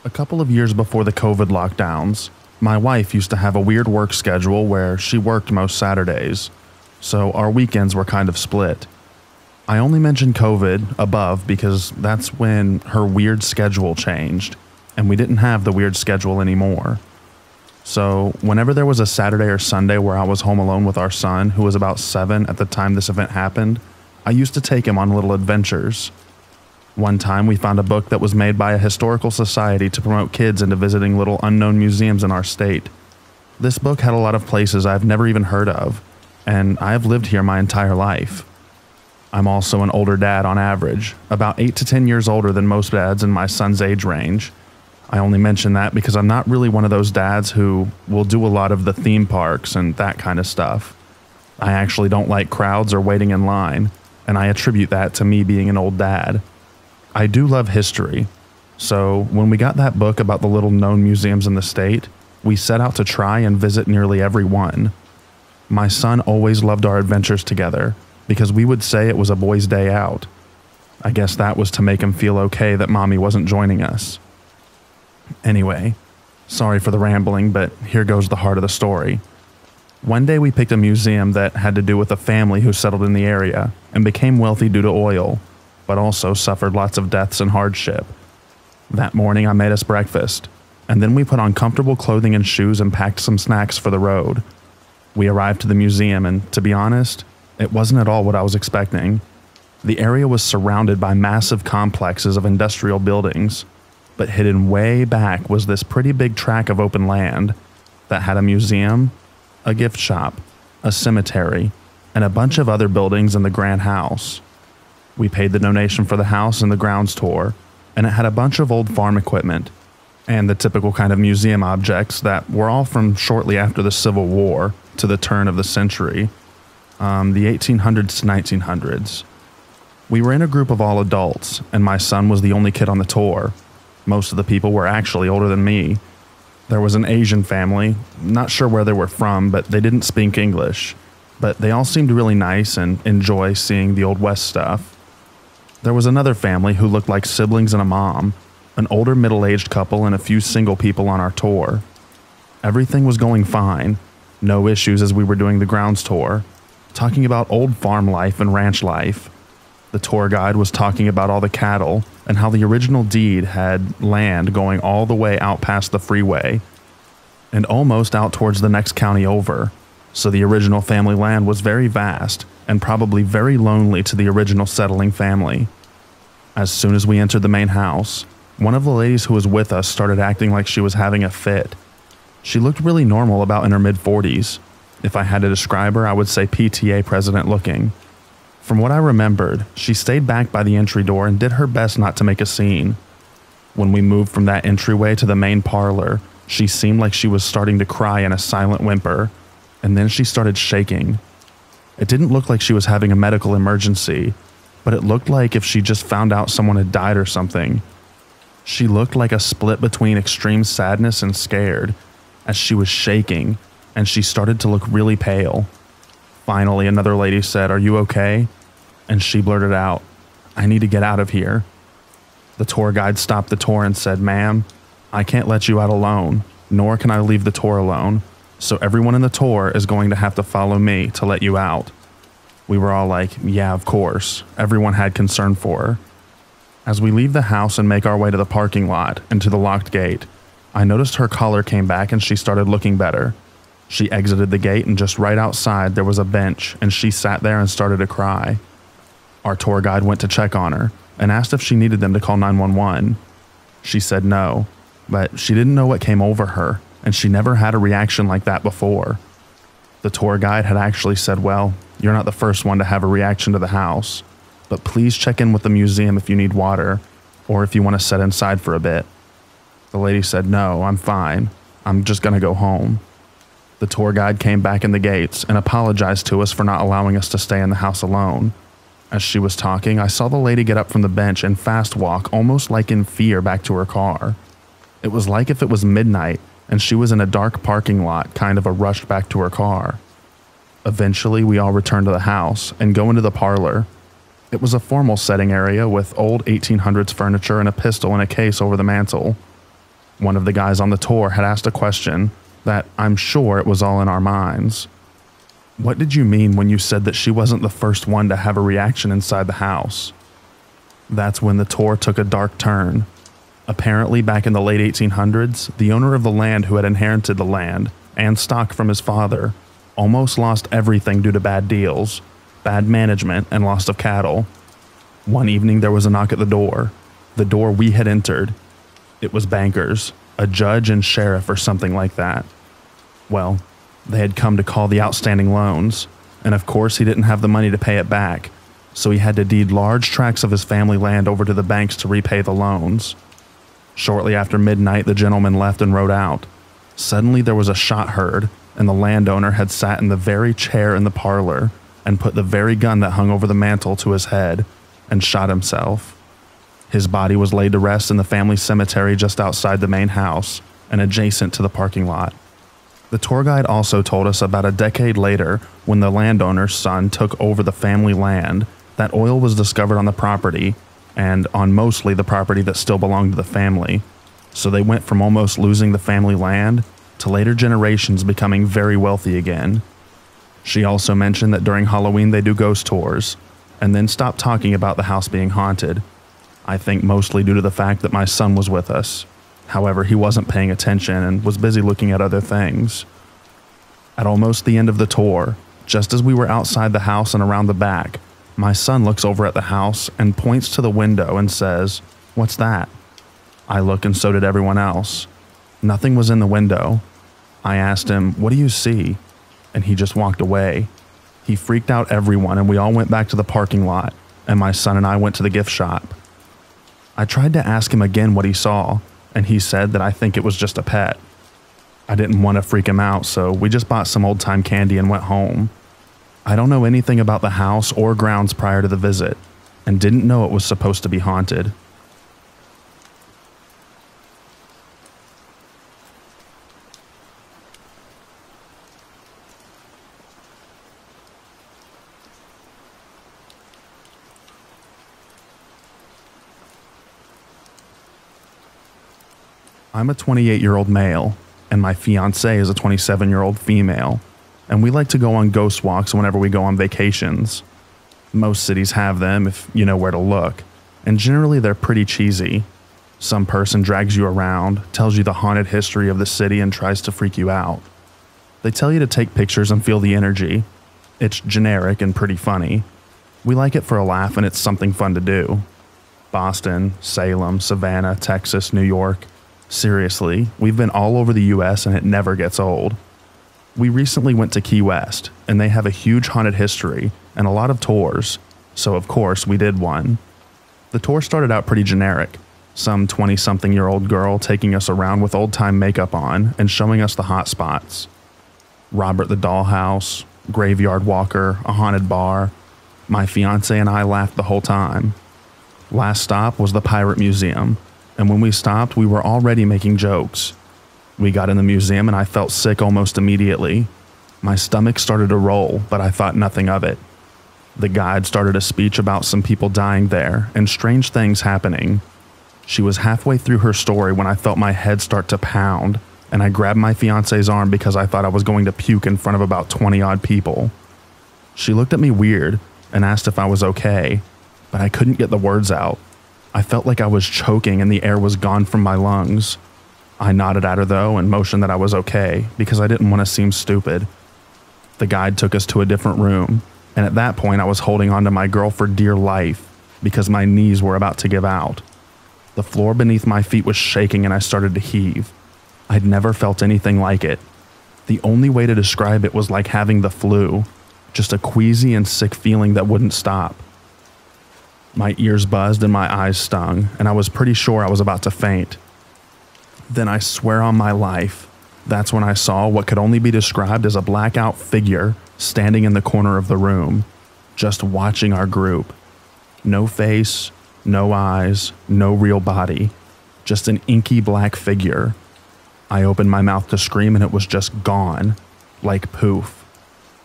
A couple of years before the COVID lockdowns, my wife used to have a weird work schedule where she worked most Saturdays, so our weekends were kind of split. I only mentioned COVID above because that's when her weird schedule changed, and we didn't have the weird schedule anymore. So whenever there was a Saturday or Sunday where I was home alone with our son, who was about seven at the time this event happened, I used to take him on little adventures. One time we found a book that was made by a historical society to promote kids into visiting little unknown museums in our state. This book had a lot of places I've never even heard of, and I've lived here my entire life. I'm also an older dad on average, about eight to ten years older than most dads in my son's age range. I only mention that because I'm not really one of those dads who will do a lot of the theme parks and that kind of stuff. I actually don't like crowds or waiting in line, and I attribute that to me being an old dad. I do love history, so when we got that book about the little known museums in the state, we set out to try and visit nearly every one. My son always loved our adventures together, because we would say it was a boy's day out. I guess that was to make him feel okay that mommy wasn't joining us. Anyway, sorry for the rambling, but here goes the heart of the story. One day we picked a museum that had to do with a family who settled in the area and became wealthy due to oil, but also suffered lots of deaths and hardship. That morning I made us breakfast, and then we put on comfortable clothing and shoes and packed some snacks for the road. We arrived to the museum and, to be honest, it wasn't at all what I was expecting. The area was surrounded by massive complexes of industrial buildings, but hidden way back was this pretty big tract of open land that had a museum, a gift shop, a cemetery, and a bunch of other buildings in the grand house. We paid the donation for the house and the grounds tour, and it had a bunch of old farm equipment and the typical kind of museum objects that were all from shortly after the Civil War to the turn of the century, um, the eighteen hundreds to nineteen hundreds. We were in a group of all adults, and my son was the only kid on the tour. Most of the people were actually older than me. There was an Asian family, not sure where they were from, but they didn't speak English. But they all seemed really nice and enjoy seeing the Old West stuff. There was another family who looked like siblings and a mom, an older middle-aged couple and a few single people on our tour. Everything was going fine, no issues as we were doing the grounds tour, talking about old farm life and ranch life. The tour guide was talking about all the cattle and how the original deed had land going all the way out past the freeway and almost out towards the next county over, so the original family land was very vast and probably very lonely to the original settling family. As soon as we entered the main house, one of the ladies who was with us started acting like she was having a fit. She looked really normal, about in her mid forties. If I had to describe her, I would say P T A president looking. From what I remembered, she stayed back by the entry door and did her best not to make a scene. When we moved from that entryway to the main parlor, she seemed like she was starting to cry in a silent whimper, and then she started shaking. It didn't look like she was having a medical emergency, but it looked like if she just found out someone had died or something. She looked like a split between extreme sadness and scared, as she was shaking, and she started to look really pale. Finally, another lady said, "Are you okay?" And she blurted out, "I need to get out of here." The tour guide stopped the tour and said, "Ma'am, I can't let you out alone, nor can I leave the tour alone, so everyone in the tour is going to have to follow me to let you out." We were all like, "Yeah, of course." Everyone had concern for her. As we leave the house and make our way to the parking lot and to the locked gate, I noticed her collar came back and she started looking better. She exited the gate, and just right outside there was a bench, and she sat there and started to cry. Our tour guide went to check on her and asked if she needed them to call nine one one. She said no, but she didn't know what came over her, and she never had a reaction like that before. The tour guide had actually said, "Well, you're not the first one to have a reaction to the house, but please check in with the museum if you need water or if you want to sit inside for a bit." The lady said, "No, I'm fine. I'm just going to go home." The tour guide came back in the gates and apologized to us for not allowing us to stay in the house alone. As she was talking, I saw the lady get up from the bench and fast walk, almost like in fear, back to her car. It was like if it was midnight and she was in a dark parking lot, kind of a rush back to her car. Eventually, we all return to the house and go into the parlor. It was a formal setting area with old eighteen hundreds furniture and a pistol in a case over the mantel. One of the guys on the tour had asked a question that I'm sure it was all in our minds. "What did you mean when you said that she wasn't the first one to have a reaction inside the house?" That's when the tour took a dark turn. Apparently, back in the late eighteen hundreds, the owner of the land, who had inherited the land and stock from his father, almost lost everything due to bad deals, bad management, and loss of cattle. One evening there was a knock at the door, the door we had entered. It was bankers, a judge and sheriff or something like that. well, they had come to call the outstanding loans, and of course he didn't have the money to pay it back, so he had to deed large tracts of his family land over to the banks to repay the loans. Shortly after midnight, the gentleman left and rode out. Suddenly there was a shot heard, and the landowner had sat in the very chair in the parlor and put the very gun that hung over the mantel to his head and shot himself. His body was laid to rest in the family cemetery just outside the main house and adjacent to the parking lot. The tour guide also told us about a decade later, when the landowner's son took over the family land, that oil was discovered on the property, and on mostly the property that still belonged to the family. So they went from almost losing the family land to later generations becoming very wealthy again. She also mentioned that during Halloween they do ghost tours, and then stopped talking about the house being haunted. I think mostly due to the fact that my son was with us. However, he wasn't paying attention and was busy looking at other things. At almost the end of the tour, just as we were outside the house and around the back, my son looks over at the house and points to the window and says, "What's that?" I look, and so did everyone else. Nothing was in the window. I asked him, "What do you see?" And he just walked away. He freaked out everyone, and we all went back to the parking lot, and my son and I went to the gift shop. I tried to ask him again what he saw, and he said that I think it was just a pet. I didn't want to freak him out, so we just bought some old-time candy and went home. I don't know anything about the house or grounds prior to the visit, and didn't know it was supposed to be haunted. I'm a twenty-eight-year-old male, and my fiancée is a twenty-seven-year-old female, and we like to go on ghost walks whenever we go on vacations. Most cities have them, if you know where to look, and generally they're pretty cheesy. Some person drags you around, tells you the haunted history of the city, and tries to freak you out. They tell you to take pictures and feel the energy. It's generic and pretty funny. We like it for a laugh, and it's something fun to do. Boston, Salem, Savannah, Texas, New York. Seriously, we've been all over the U S and it never gets old. We recently went to Key West, and they have a huge haunted history and a lot of tours, so of course we did one. The tour started out pretty generic, some twenty-something-year-old girl taking us around with old-time makeup on and showing us the hot spots. Robert the Dollhouse, Graveyard Walker, a haunted bar. My fiancé and I laughed the whole time. Last stop was the Pirate Museum, and when we stopped, we were already making jokes. We got in the museum and I felt sick almost immediately. My stomach started to roll, but I thought nothing of it. The guide started a speech about some people dying there and strange things happening. She was halfway through her story when I felt my head start to pound, and I grabbed my fiance's arm because I thought I was going to puke in front of about twenty-odd people. She looked at me weird and asked if I was okay, but I couldn't get the words out. I felt like I was choking and the air was gone from my lungs. I nodded at her though and motioned that I was okay because I didn't want to seem stupid. The guide took us to a different room, and at that point I was holding on to my girl for dear life because my knees were about to give out. The floor beneath my feet was shaking and I started to heave. I'd never felt anything like it. The only way to describe it was like having the flu, just a queasy and sick feeling that wouldn't stop. My ears buzzed and my eyes stung, and I was pretty sure I was about to faint. Then I swear on my life, that's when I saw what could only be described as a blackout figure standing in the corner of the room, just watching our group. No face, no eyes, no real body, just an inky black figure. I opened my mouth to scream and it was just gone, like poof.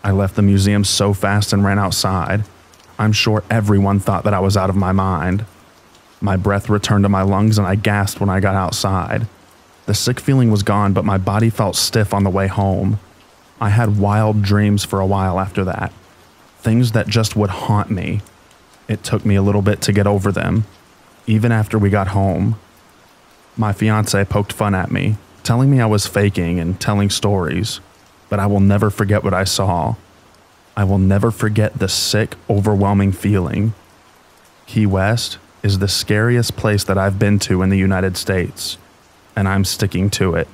I left the museum so fast and ran outside. I'm sure everyone thought that I was out of my mind. My breath returned to my lungs and I gasped when I got outside. The sick feeling was gone, but my body felt stiff on the way home. I had wild dreams for a while after that. Things that just would haunt me. It took me a little bit to get over them, even after we got home. My fiancé poked fun at me, telling me I was faking and telling stories, but I will never forget what I saw. I will never forget the sick, overwhelming feeling. Key West is the scariest place that I've been to in the United States, and I'm sticking to it.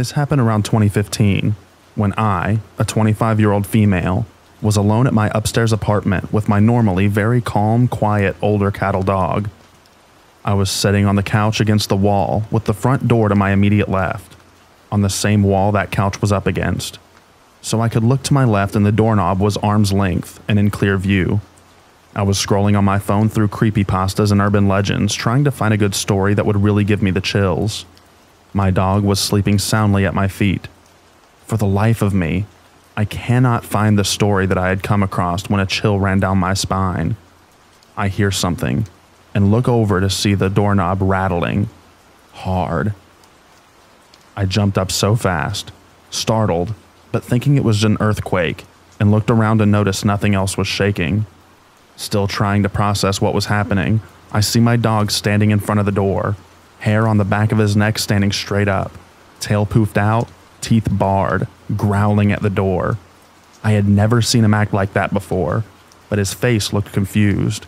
This happened around twenty fifteen, when I, a twenty-five-year-old female, was alone at my upstairs apartment with my normally very calm, quiet, older cattle dog. I was sitting on the couch against the wall with the front door to my immediate left, on the same wall that couch was up against, so I could look to my left and the doorknob was arm's length and in clear view. I was scrolling on my phone through creepypastas and urban legends, trying to find a good story that would really give me the chills. My dog was sleeping soundly at my feet. For the life of me, I cannot find the story that I had come across when a chill ran down my spine. I hear something and look over to see the doorknob rattling hard. I jumped up so fast, startled, but thinking it was an earthquake, and looked around and noticed nothing else was shaking. Still trying to process what was happening, I see my dog standing in front of the door, hair on the back of his neck standing straight up, tail poofed out, teeth bared, growling at the door. I had never seen him act like that before, but his face looked confused.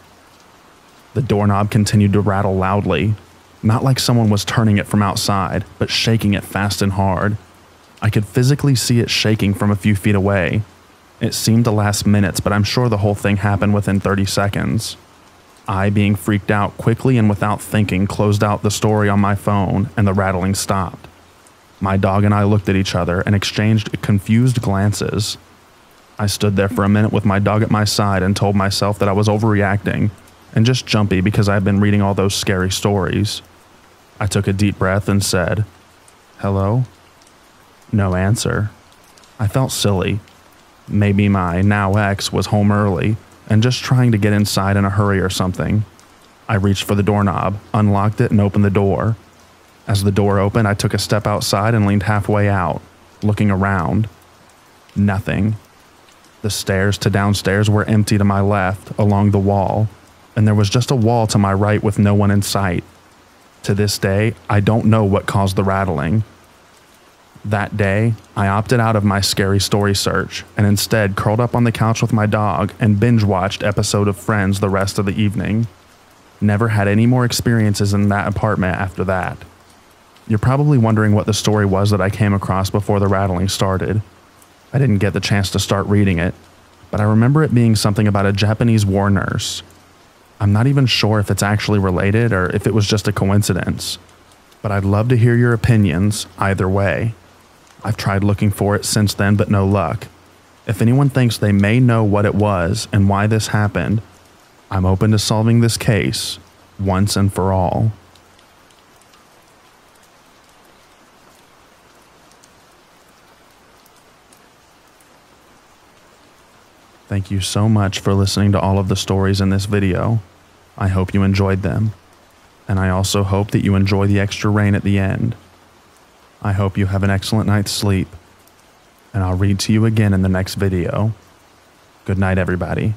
The doorknob continued to rattle loudly, not like someone was turning it from outside, but shaking it fast and hard. I could physically see it shaking from a few feet away. It seemed to last minutes, but I'm sure the whole thing happened within thirty seconds. I, being freaked out, quickly and without thinking, closed out the story on my phone, and the rattling stopped. My dog and I looked at each other and exchanged confused glances. I stood there for a minute with my dog at my side and told myself that I was overreacting and just jumpy because I had been reading all those scary stories. I took a deep breath and said, "Hello?" No answer. I felt silly. Maybe my now ex was home early and just trying to get inside in a hurry or something. I reached for the doorknob, unlocked it, and opened the door. As the door opened, I took a step outside and leaned halfway out, looking around. Nothing. The stairs to downstairs were empty to my left, along the wall, and there was just a wall to my right with no one in sight. To this day, I don't know what caused the rattling. That day, I opted out of my scary story search and instead curled up on the couch with my dog and binge-watched episode of Friends the rest of the evening. Never had any more experiences in that apartment after that. You're probably wondering what the story was that I came across before the rattling started. I didn't get the chance to start reading it, but I remember it being something about a Japanese war nurse. I'm not even sure if it's actually related or if it was just a coincidence, but I'd love to hear your opinions either way. I've tried looking for it since then, but no luck. If anyone thinks they may know what it was and why this happened, I'm open to solving this case once and for all. Thank you so much for listening to all of the stories in this video. I hope you enjoyed them, and I also hope that you enjoy the extra rain at the end. I hope you have an excellent night's sleep, and I'll read to you again in the next video. Good night, everybody.